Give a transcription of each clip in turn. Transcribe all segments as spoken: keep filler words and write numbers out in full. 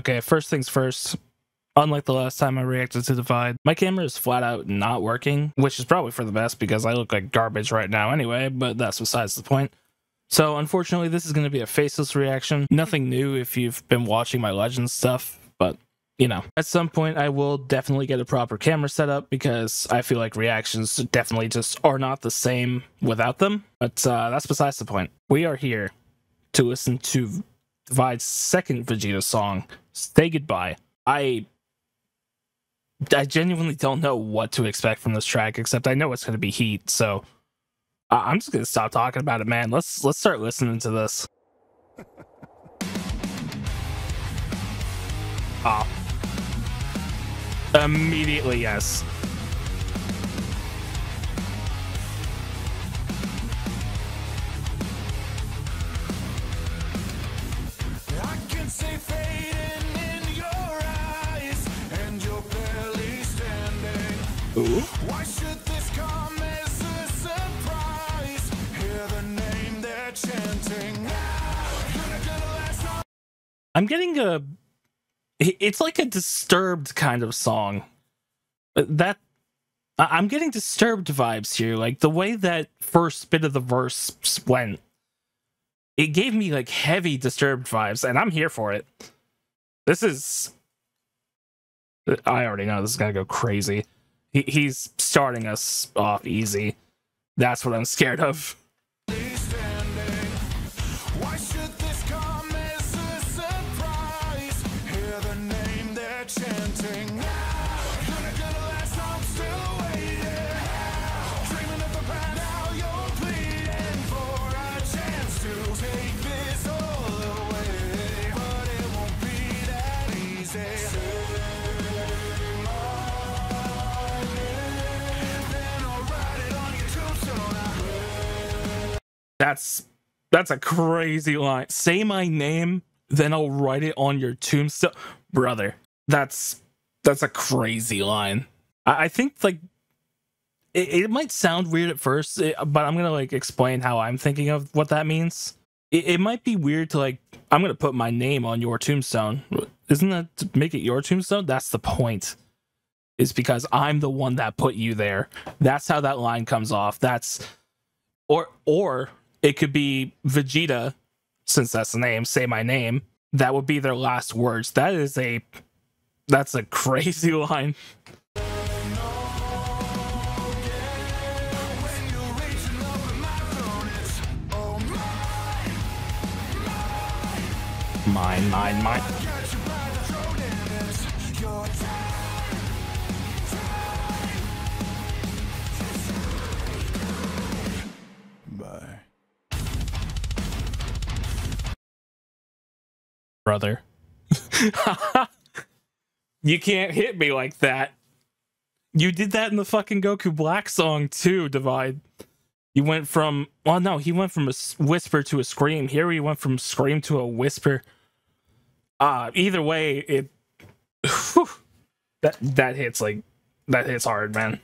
Okay, first things first. Unlike the last time I reacted to Divide, my camera is flat out not working, which is probably for the best because I look like garbage right now anyway, but that's besides the point. So unfortunately, this is going to be a faceless reaction. Nothing new if you've been watching my Legends stuff, but you know. At some point, I will definitely get a proper camera setup because I feel like reactions definitely just are not the same without them, but uh, that's besides the point. We are here to listen to Divide's second Vegeta song, Say Goodbye. I... I genuinely don't know what to expect from this track, except I know it's going to be heat, so uh, I'm just going to stop talking about it, man. Let's let's start listening to this. Ah. Oh. Immediately, yes. I can see fading in your eyes and your Ooh. Why should this come as a surprise? Hear the name they're chanting. I'm getting a... It's like a Disturbed kind of song. That... I'm getting Disturbed vibes here. Like, the way that first bit of the verse went, it gave me, like, heavy Disturbed vibes, and I'm here for it. This is... I already know this is gonna go crazy. He's starting us off easy. That's what I'm scared of. Why should this come as a surprise? Hear the name they're chanting now. Gonna get the last song still waiting. Dreaming of the brand now you're pleading for a chance to take this all away. But it won't be that easy. That's that's a crazy line. Say my name, then I'll write it on your tombstone, brother. That's that's a crazy line. I, I think like it, it might sound weird at first, it, but I'm gonna like explain how I'm thinking of what that means. It, it might be weird to like I'm gonna put my name on your tombstone. Isn't that to make it your tombstone? That's the point. It's because I'm the one that put you there. That's how that line comes off. That's or or. It could be Vegeta, since that's the name, say my name. That would be their last words. That is a... That's a crazy line. Mine, mine, mine. Bye. Brother. You can't hit me like that. You did that in the fucking Goku Black song too, Divide. You went from, well, no, he went from a whisper to a scream. Here he went from scream to a whisper. Uh, either way, it whew, that that hits like that hits hard, man.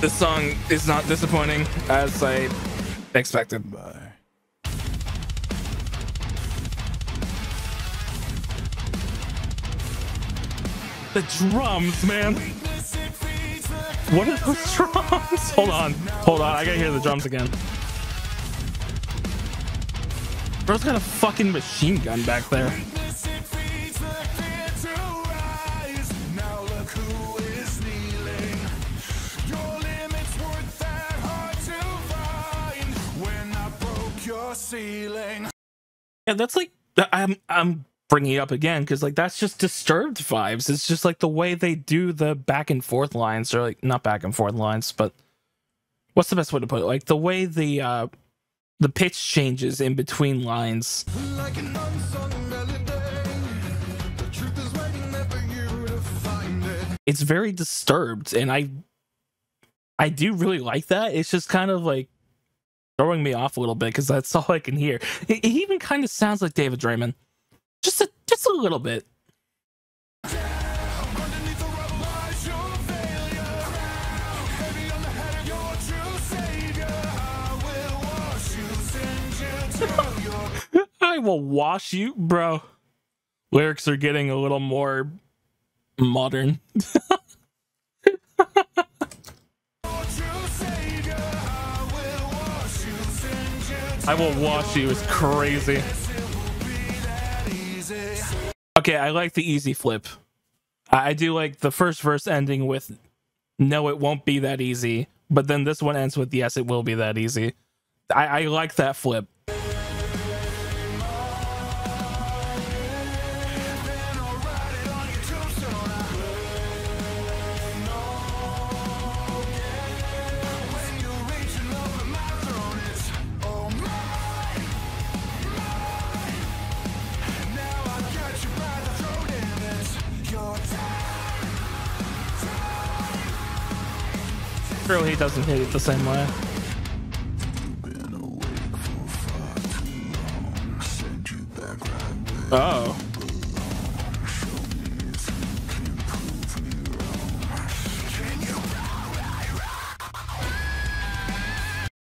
This song is not disappointing as I expected. Bye. The drums, man. What are those drums? Hold on. Hold on. I gotta hear the drums again. Bro's got a fucking machine gun back there. Yeah, that's like... I'm... I'm... bringing it up again because like that's just Disturbed vibes. It's just like the way they do the back and forth lines, or like not back and forth lines, but what's the best way to put it, like the way the uh the pitch changes in between lines, like an unsung melody. The truth is waiting there for you to find it. It's very Disturbed, and i i do really like that. It's just kind of like throwing me off a little bit because that's all I can hear. It, it even kind of sounds like David Draymond. Just a, just a little bit. I will wash you, bro. Lyrics are getting a little more modern. I will wash you is crazy. Okay, I like the easy flip. I do like the first verse ending with no, it won't be that easy, but then this one ends with yes, it will be that easy. I, I like that flip. He doesn't hit it the same way. Oh.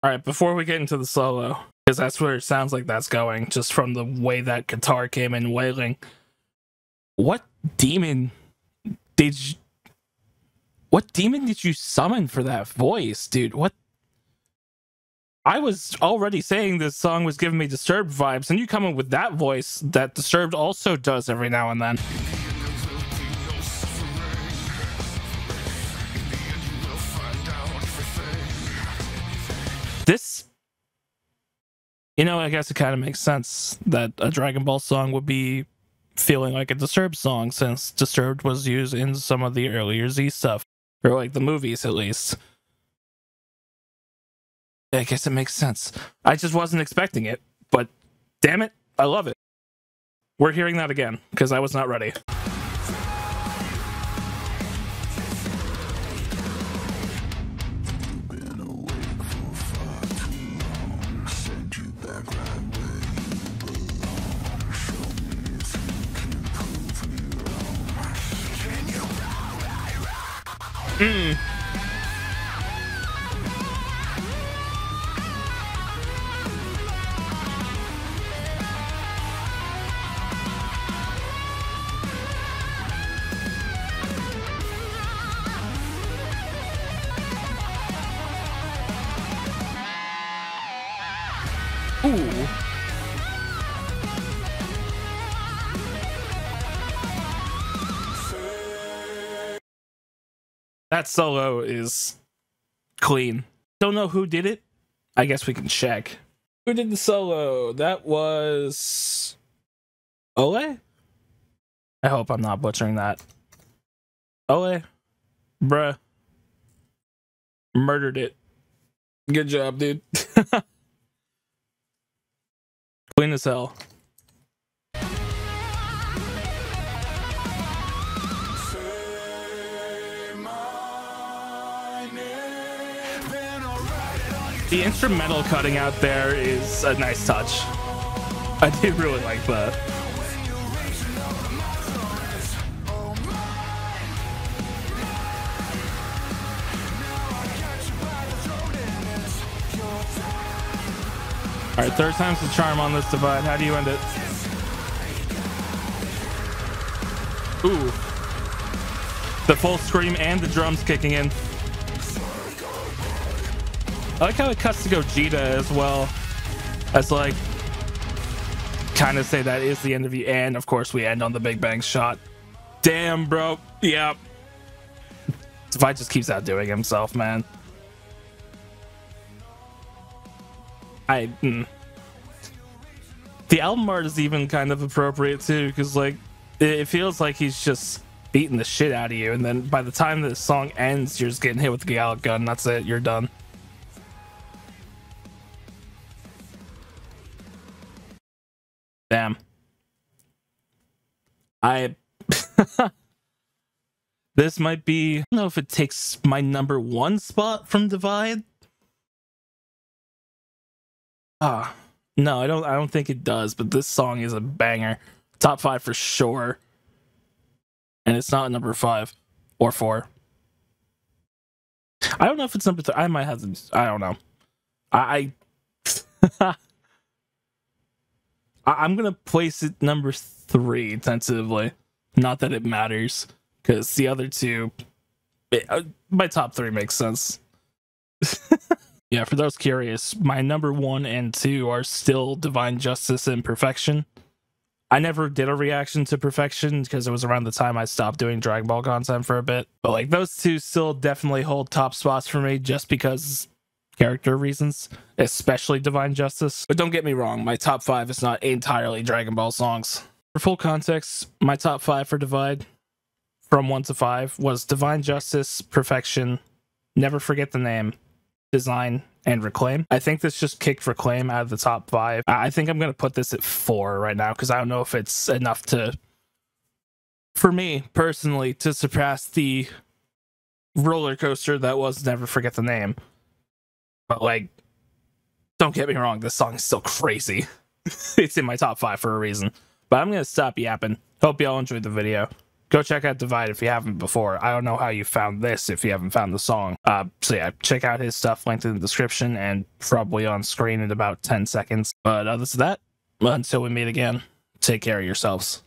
All right, before we get into the solo, because that's where it sounds like that's going, just from the way that guitar came in wailing. What demon did you... What demon did you summon for that voice, dude? What? I was already saying this song was giving me Disturbed vibes, and you come in with that voice that Disturbed also does every now and then. This, you know, I guess it kind of makes sense that a Dragon Ball song would be feeling like a Disturbed song, since Disturbed was used in some of the earlier Z stuff. Or like the movies, at least. I guess it makes sense. I just wasn't expecting it, but damn it, I love it. We're hearing that again, because I was not ready. Mm. Ooh. That solo is clean. Don't know who did it. I guess we can check. Who did the solo? That was... Ole? I hope I'm not butchering that. Ole? Bruh. Murdered it. Good job, dude. Clean as hell. The instrumental cutting out there is a nice touch. I do really like that. All right, third time's the charm on this divide. How do you end it? Ooh. The full scream and the drums kicking in. I like how it cuts to Gogeta as well. As like, kind of say that is the end of you, and of course we end on the Big Bang shot. Damn, bro. Yeah. Divine just keeps outdoing himself, man. I. Mm. The album art is even kind of appropriate too, because like, it feels like he's just beating the shit out of you, and then by the time the song ends, you're just getting hit with the Galick gun. That's it. You're done. Damn. I... This might be... I don't know if it takes my number one spot from Divide. Ah. No, I don't I don't think it does, but this song is a banger. Top five for sure. And it's not number five. Or four. I don't know if it's number three. I might have to... I don't know. I... I I I'm gonna place it number three tentatively. Not that it matters, because the other two, it, uh, my top three makes sense. Yeah, for those curious, my number one and two are still Divine Justice and Perfection. I never did a reaction to Perfection because it was around the time I stopped doing Dragon Ball content for a bit. But like those two still definitely hold top spots for me just because character reasons, especially Divine Justice. But don't get me wrong, my top five is not entirely Dragon Ball songs. For full context, my top five for Divide from one to five was Divine Justice, Perfection, Never Forget the Name, Design, and Reclaim. I think this just kicked Reclaim out of the top five. I think I'm going to put this at four right now because I don't know if it's enough to, for me personally, to surpass the roller coaster that was Never Forget the Name. But like, don't get me wrong, this song is still crazy. It's in my top five for a reason. But I'm going to stop yapping. Hope y'all enjoyed the video. Go check out Divide if you haven't before. I don't know how you found this if you haven't found the song. Uh, so yeah, check out his stuff linked in the description and probably on screen in about ten seconds. But other than that, until we meet again, take care of yourselves.